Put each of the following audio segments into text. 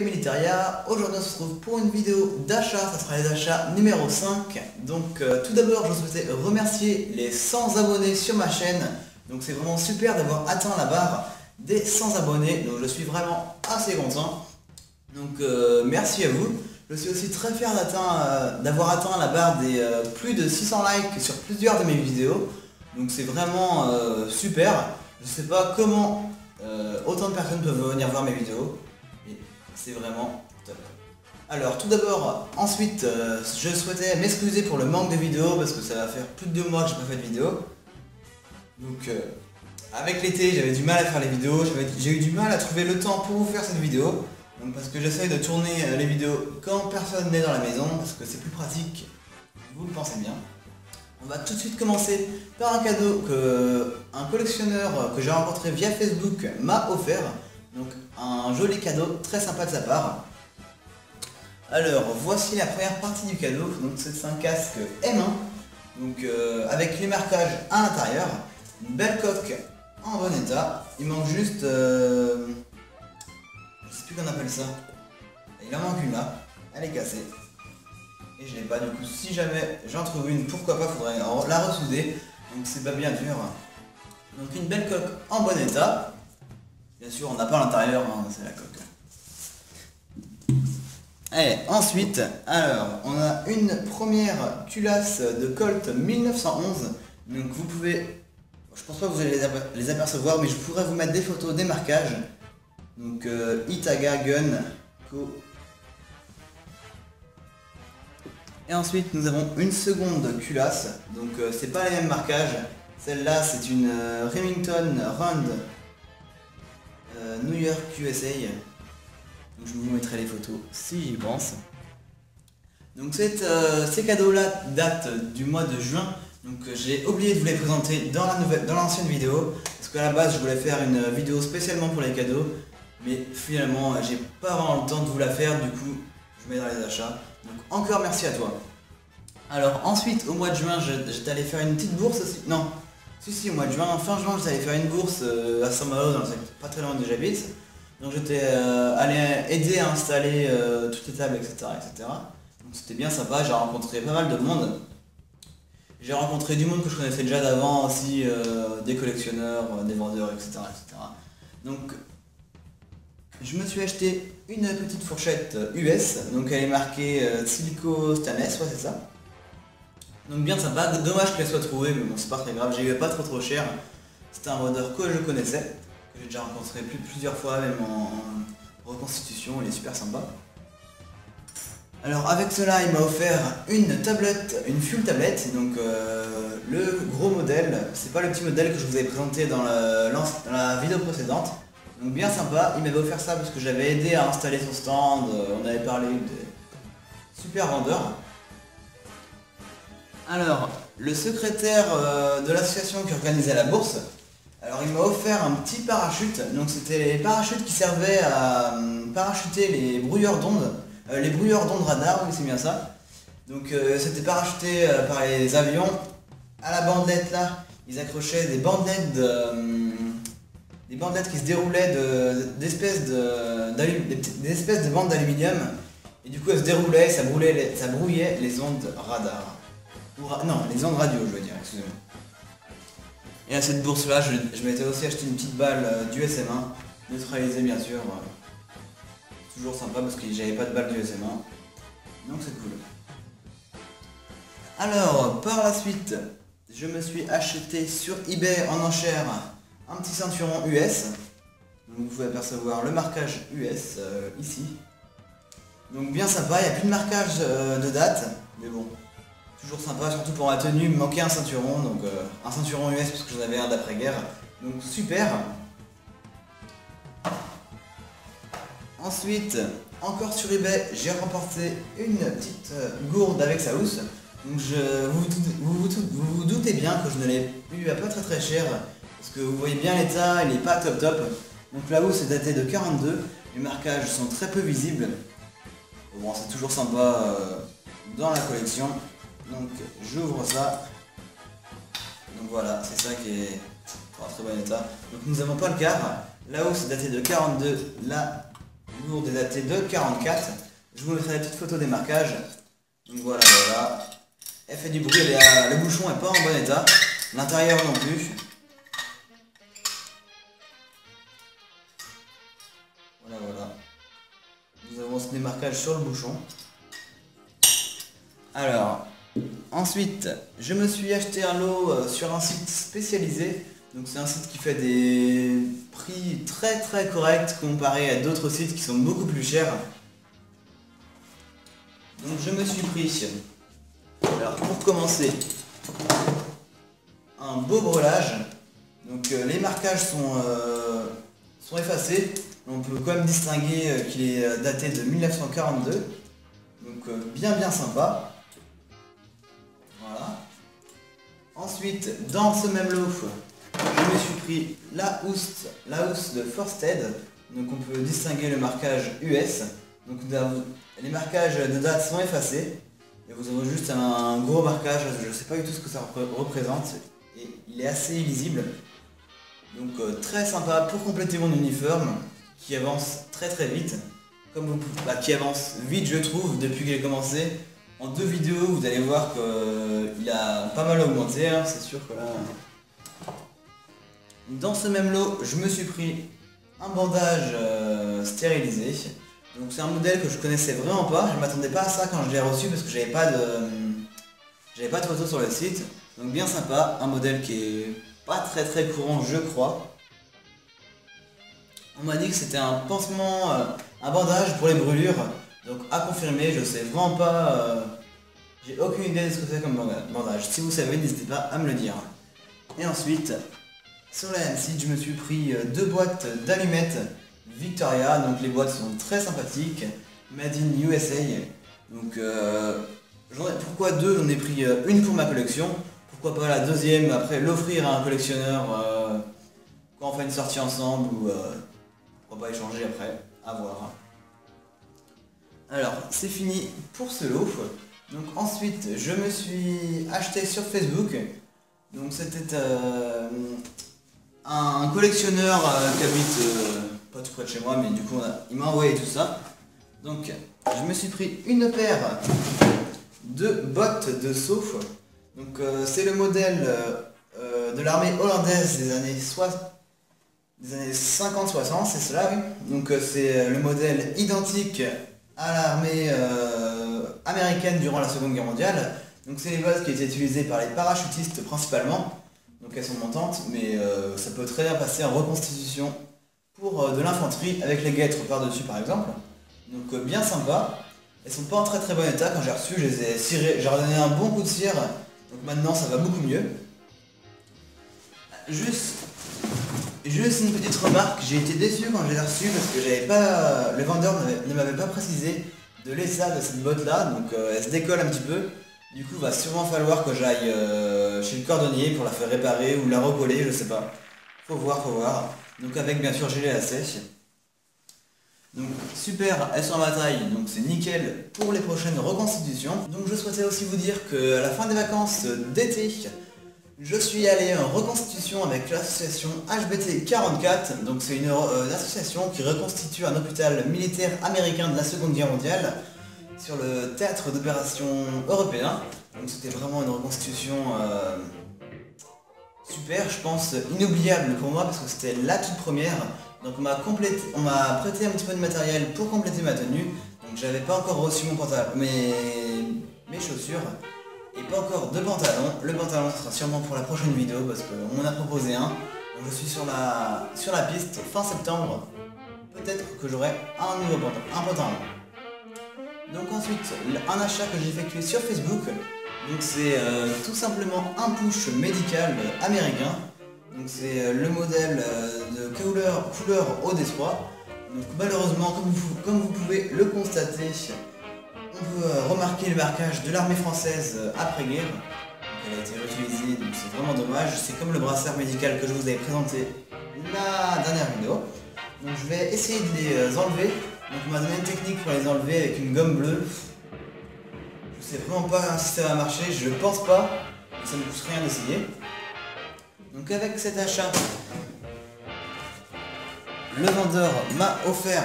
Militaria, aujourd'hui on se retrouve pour une vidéo d'achat, ça sera les achats numéro 5. Donc tout d'abord je souhaitais remercier les 100 abonnés sur ma chaîne. Donc c'est vraiment super d'avoir atteint la barre des 100 abonnés, donc je suis vraiment assez content. Donc merci à vous. Je suis aussi très fier d'avoir atteint la barre des plus de 600 likes sur plusieurs de mes vidéos. Donc c'est vraiment super. Je sais pas comment autant de personnes peuvent venir voir mes vidéos. C'est vraiment top. Alors tout d'abord, ensuite, je souhaitais m'excuser pour le manque de vidéos parce que ça va faire plus de 2 mois que je n'ai pas fait de vidéo. Donc avec l'été, j'avais du mal à faire les vidéos, j'ai eu du mal à trouver le temps pour vous faire cette vidéo. Donc parce que j'essaye de tourner les vidéos quand personne n'est dans la maison, parce que c'est plus pratique, vous le pensez bien. On va tout de suite commencer par un cadeau que un collectionneur que j'ai rencontré via Facebook m'a offert. Donc un joli cadeau, très sympa de sa part. Alors voici la première partie du cadeau, donc c'est un casque M1, donc avec les marquages à l'intérieur, une belle coque en bon état, il manque juste, je sais plus qu'on appelle ça, il en manque une là, elle est cassée, et je l'ai pas, du coup si jamais j'en trouve une, pourquoi pas, faudrait la ressouder, donc c'est pas bien dur. Donc une belle coque en bon état. Bien sûr, on n'a pas l'intérieur, hein, c'est la coque. Allez, ensuite, alors, on a une première culasse de Colt 1911. Donc vous pouvez, je pense pas que vous allez les apercevoir, mais je pourrais vous mettre des photos des marquages. Donc Itaga Gun. Co. Et ensuite, nous avons une seconde culasse. Donc c'est pas les mêmes marquages. Celle-là, c'est une Remington Rand. New York USA, donc je vous mettrai les photos si j'y pense. Donc ces cadeaux là datent du mois de juin, donc j'ai oublié de vous les présenter dans l'ancienne vidéo, parce qu'à la base je voulais faire une vidéo spécialement pour les cadeaux, mais finalement j'ai pas vraiment le temps de vous la faire, du coup je mets dans les achats, donc encore merci à toi. Alors ensuite au mois de juin j'étais allé faire une petite bourse aussi, non. Si, au mois de juin, fin juin, j'étais allé faire une bourse à Saint-Malo, dans le secteur pas très loin d'où j'habite. Donc j'étais allé aider à installer toutes les tables, etc. Donc c'était bien sympa, j'ai rencontré pas mal de monde. J'ai rencontré du monde que je connaissais déjà d'avant aussi, des collectionneurs, des vendeurs, etc. Donc je me suis acheté une petite fourchette US, donc elle est marquée Silico Stanes, ouais c'est ça. Donc bien sympa, dommage qu'elle soit trouvée, mais bon c'est pas très grave, j'ai eu pas trop cher. C'était un vendeur que je connaissais, que j'ai déjà rencontré plusieurs fois, même en reconstitution, il est super sympa. Alors avec cela, il m'a offert une tablette, une full tablette, donc le gros modèle, c'est pas le petit modèle que je vous avais présenté dans la vidéo précédente. Donc bien sympa, il m'avait offert ça parce que j'avais aidé à installer son stand, on avait parlé de super vendeur. Alors, le secrétaire de l'association qui organisait la bourse, alors il m'a offert un petit parachute, donc c'était les parachutes qui servaient à parachuter les brouilleurs d'ondes radar, oui c'est bien ça. Donc c'était parachuté par les avions, à la bandelette là, ils accrochaient des bandelettes, qui se déroulaient d'espèces de bandes d'aluminium, et du coup elles se déroulaient, ça brouillait les ondes radar. Non, les ondes radio, je veux dire, excusez-moi. Et à cette bourse-là, je m'étais aussi acheté une petite balle du SM1, neutralisée bien sûr. Toujours sympa parce que j'avais pas de balle du SM1. Donc c'est cool. Alors, par la suite, je me suis acheté sur eBay en enchère un petit ceinturon US. Donc vous pouvez apercevoir le marquage US ici. Donc bien sympa, il n'y a plus de marquage de date, mais bon. Toujours sympa, surtout pour ma tenue, il me manquait un ceinturon, donc un ceinturon US parce que j'en avais un d'après-guerre, donc super. Ensuite, encore sur eBay, j'ai remporté une petite gourde avec sa housse, donc vous vous doutez bien que je ne l'ai eu à pas très cher, parce que vous voyez bien l'état, il n'est pas top. Donc la housse est datée de 42, les marquages sont très peu visibles, bon c'est toujours sympa dans la collection. Donc j'ouvre ça, donc voilà, c'est ça qui est en très bon état. Donc nous n'avons pas le quart, la hausse est datée de 42, là lourd dédaté de 44. Je vous mettrai la petite photo des marquages. Donc voilà, voilà. Elle fait du bruit, le bouchon n'est pas en bon état. L'intérieur non plus. Voilà, voilà. Nous avons ce démarquage sur le bouchon. Alors, ensuite, je me suis acheté un lot sur un site spécialisé. Donc c'est un site qui fait des prix très très corrects comparé à d'autres sites qui sont beaucoup plus chers. Donc je me suis pris, alors pour commencer, un beau brelage. Donc les marquages sont effacés. On peut quand même distinguer qu'il est daté de 1942. Donc bien sympa. Voilà. Ensuite, dans ce même lot, je me suis pris la housse de Forsted. Donc on peut distinguer le marquage US. Donc les marquages de date sont effacés. Et vous avez juste un gros marquage, je ne sais pas du tout ce que ça représente. Et il est assez illisible. Donc très sympa pour compléter mon uniforme qui avance très très vite. Comme vous pouvez, qui avance vite je trouve depuis qu'il a commencé. En 2 vidéos vous allez voir qu'il a pas mal augmenté, hein, c'est sûr que là. Dans ce même lot, je me suis pris un bandage stérilisé. Donc c'est un modèle que je connaissais vraiment pas, je ne m'attendais pas à ça quand je l'ai reçu parce que j'avais pas de photos sur le site. Donc bien sympa, un modèle qui est pas très courant je crois. On m'a dit que c'était un pansement, un bandage pour les brûlures. Donc à confirmer, je sais vraiment pas, j'ai aucune idée de ce que c'est comme bandage. Si vous savez, n'hésitez pas à me le dire. Et ensuite, sur la même site, je me suis pris 2 boîtes d'allumettes Victoria. Donc les boîtes sont très sympathiques, made in USA. Donc pourquoi 2? J'en ai pris une pour ma collection. Pourquoi pas la deuxième, après l'offrir à un collectionneur quand on fait une sortie ensemble, ou pourquoi pas échanger après, à voir. Alors c'est fini pour ce lot. Donc ensuite je me suis acheté sur Facebook. Donc c'était un collectionneur qui habite pas tout près de chez moi, mais du coup il m'a envoyé tout ça. Donc je me suis pris une paire de bottes de saut. Donc c'est le modèle de l'armée hollandaise des années 50-60, c'est cela, oui. Donc c'est le modèle identique à l'armée américaine durant la Seconde Guerre mondiale. Donc c'est les bottes qui étaient utilisées par les parachutistes principalement. Donc elles sont montantes, mais ça peut très bien passer en reconstitution pour de l'infanterie avec les guêtres par-dessus par exemple. Donc bien sympa. Elles sont pas en très bon état, quand j'ai reçu, je les ai cirées, j'ai redonné un bon coup de cire. Donc maintenant ça va beaucoup mieux. Juste une petite remarque, j'ai été déçu quand je l'ai reçu parce que j'avais pas. Le vendeur ne m'avait pas précisé de l'état de cette botte là, donc elle se décolle un petit peu. Du coup il va sûrement falloir que j'aille chez le cordonnier pour la faire réparer ou la recoller, je sais pas. Faut voir. Donc avec bien sûr gilet à sèche. Donc super, elles sont à ma taille, donc c'est nickel pour les prochaines reconstitutions. Donc je souhaitais aussi vous dire qu'à la fin des vacances d'été, je suis allé en reconstitution avec l'association HBT44. Donc c'est une association qui reconstitue un hôpital militaire américain de la Seconde Guerre mondiale sur le théâtre d'opération européen. Donc c'était vraiment une reconstitution super, je pense inoubliable pour moi parce que c'était la toute première. Donc on m'a prêté un petit peu de matériel pour compléter ma tenue. Donc j'avais pas encore reçu mon pantalon, mes chaussures et pas encore de pantalon. Le pantalon sera sûrement pour la prochaine vidéo parce qu'on m'en a proposé un. Donc je suis sur la piste fin septembre. Peut-être que j'aurai un nouveau pantalon. Donc ensuite, un achat que j'ai effectué sur Facebook. Donc c'est tout simplement un push médical américain. Donc c'est le modèle de couleur eau d'espoir. Donc malheureusement, comme vous pouvez le constater, on peut remarquer le marquage de l'armée française après-guerre. Elle a été réutilisée, donc c'est vraiment dommage. C'est comme le brassard médical que je vous avais présenté la dernière vidéo. Donc je vais essayer de les enlever. Donc on m'a donné une technique pour les enlever avec une gomme bleue. Je sais vraiment pas si ça va marcher, je pense pas. Ça ne me coûte rien d'essayer. Donc avec cet achat, le vendeur m'a offert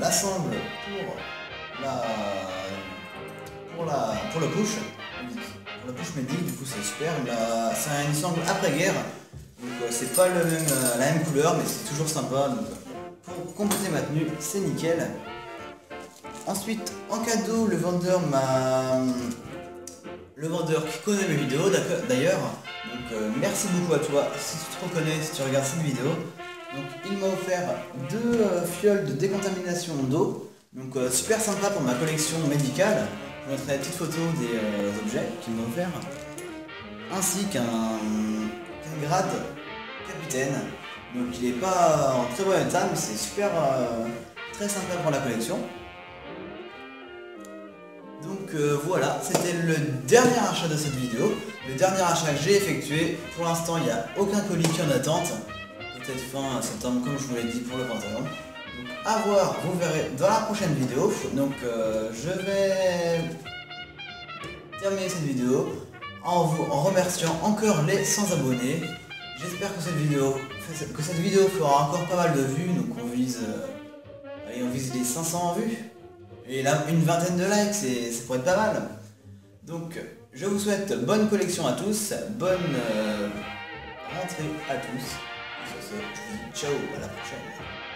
l'assemble pour le push. Pour le push medic, du coup c'est super. C'est une sangle après-guerre. Donc c'est pas le même, la même couleur, mais c'est toujours sympa. Donc, pour compléter ma tenue, c'est nickel. Ensuite, en cadeau, le vendeur m'a... Le vendeur qui connaît mes vidéos d'ailleurs, donc merci beaucoup à toi si tu te reconnais, si tu regardes cette vidéo. Donc il m'a offert deux fioles de décontamination d'eau, donc super sympa pour ma collection médicale. Je mettrai des petites photos des objets qu'il m'a offert, ainsi qu'un grade capitaine. Donc il n'est pas en très bon état, mais c'est super très sympa pour la collection. Donc voilà, c'était le dernier achat de cette vidéo, le dernier achat que j'ai effectué. Pour l'instant, il n'y a aucun colis qui est en attente, peut-être fin septembre comme je vous l'ai dit pour le Pentagon. Donc à voir, vous verrez dans la prochaine vidéo. Donc je vais terminer cette vidéo en remerciant encore les 100 abonnés. J'espère que cette vidéo fera encore pas mal de vues, donc on vise, allez, on vise les 500 vues. Et là, une vingtaine de likes, ça pourrait être pas mal. Donc, je vous souhaite bonne collection à tous, bonne rentrée à tous. Sur ce, je vous dis ciao, à la prochaine.